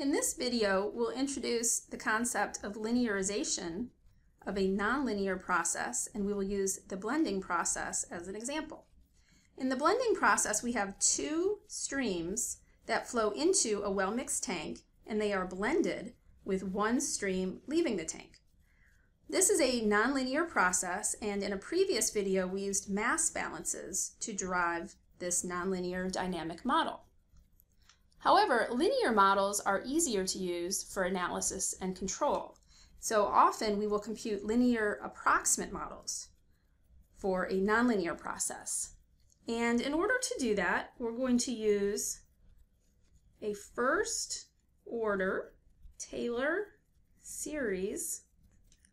In this video, we'll introduce the concept of linearization of a nonlinear process, and we will use the blending process as an example. In the blending process, we have two streams that flow into a well-mixed tank, and they are blended with one stream leaving the tank. This is a nonlinear process, and in a previous video, we used mass balances to derive this nonlinear dynamic model. However, linear models are easier to use for analysis and control. So often we will compute linear approximate models for a nonlinear process. And in order to do that, we're going to use a first order Taylor series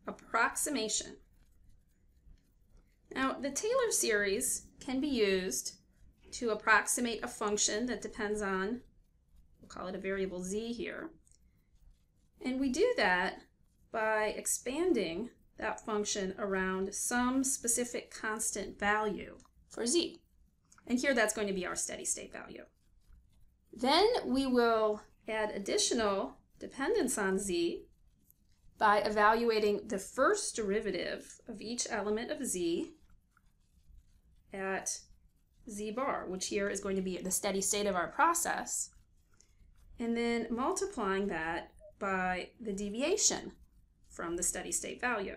approximation. Now, the Taylor series can be used to approximate a function that depends on, we'll call it a variable z here. And we do that by expanding that function around some specific constant value for z. And here that's going to be our steady state value. Then we will add additional dependence on z by evaluating the first derivative of each element of z at z bar, which here is going to be the steady state of our process, and then multiplying that by the deviation from the steady state value.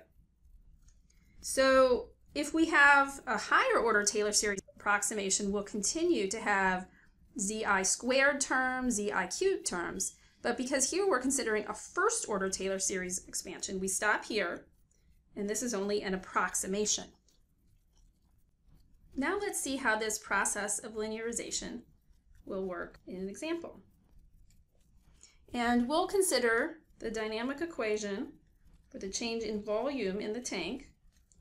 So if we have a higher order Taylor series approximation, we'll continue to have zi squared terms, zi cubed terms, but because here we're considering a first order Taylor series expansion, we stop here, and this is only an approximation. Now let's see how this process of linearization will work in an example. And we'll consider the dynamic equation for the change in volume in the tank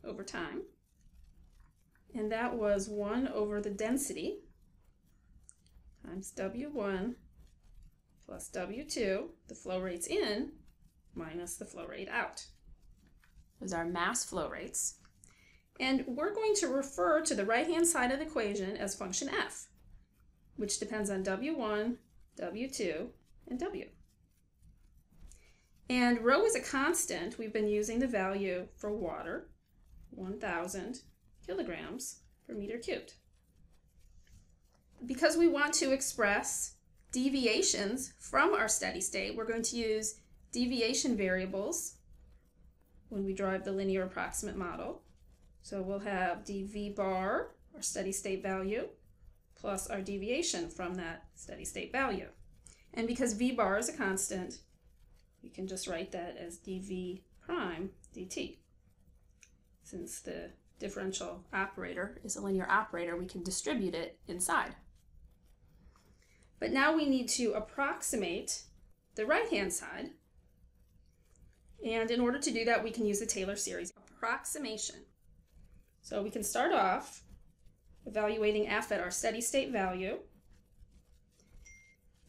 over time. And that was 1 over the density times W1 plus W2, the flow rates in, minus the flow rate out. Those are mass flow rates. And we're going to refer to the right-hand side of the equation as function f, which depends on W1, W2, and W. And rho is a constant. We've been using the value for water, 1,000 kilograms per meter cubed. Because we want to express deviations from our steady state, we're going to use deviation variables when we derive the linear approximate model. So we'll have dv bar, our steady state value, plus our deviation from that steady state value. And because v bar is a constant, we can just write that as dv prime dt. Since the differential operator is a linear operator, we can distribute it inside. But now we need to approximate the right-hand side. And in order to do that, we can use the Taylor series approximation. So we can start off evaluating f at our steady state value.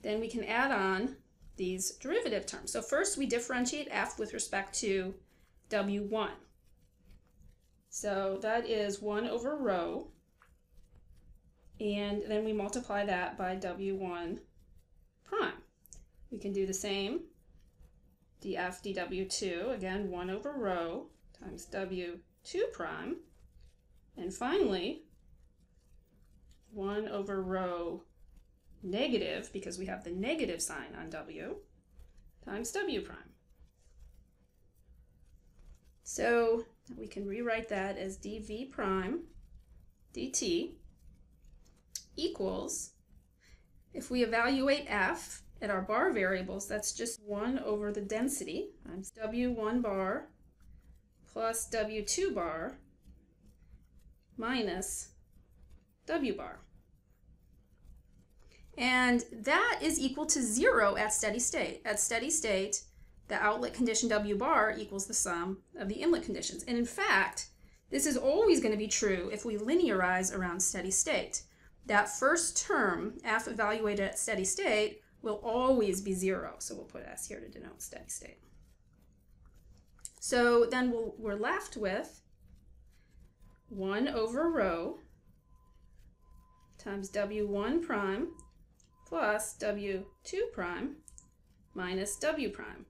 Then we can add on these derivative terms. So first we differentiate f with respect to W1. So that is 1 over rho, and then we multiply that by W1 prime. We can do the same, df dW2, again 1 over rho times W2 prime, and finally 1 over rho negative, because we have the negative sign on W, times W prime. So we can rewrite that as dv prime dt equals, if we evaluate f at our bar variables, that's just 1 over the density times W1 bar plus W2 bar minus W bar. And that is equal to 0 at steady state. At steady state, the outlet condition W bar equals the sum of the inlet conditions. And in fact, this is always going to be true if we linearize around steady state. That first term, f evaluated at steady state, will always be 0. So we'll put s here to denote steady state. So then we're left with 1 over rho times W1 prime plus W2 prime minus w prime.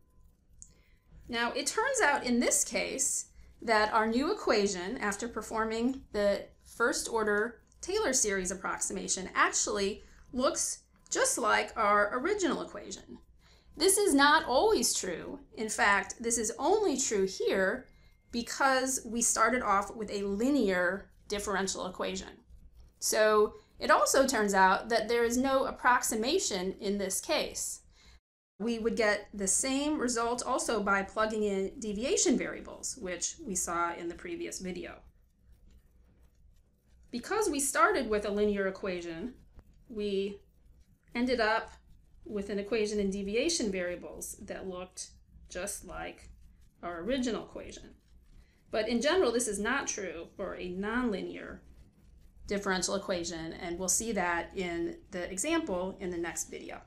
Now it turns out in this case that our new equation, after performing the first order Taylor series approximation, actually looks just like our original equation. This is not always true. In fact, this is only true here because we started off with a linear differential equation. So it also turns out that there is no approximation in this case. We would get the same result also by plugging in deviation variables, which we saw in the previous video. Because we started with a linear equation, we ended up with an equation in deviation variables that looked just like our original equation. But in general, this is not true for a nonlinear differential equation, and we'll see that in the example in the next video.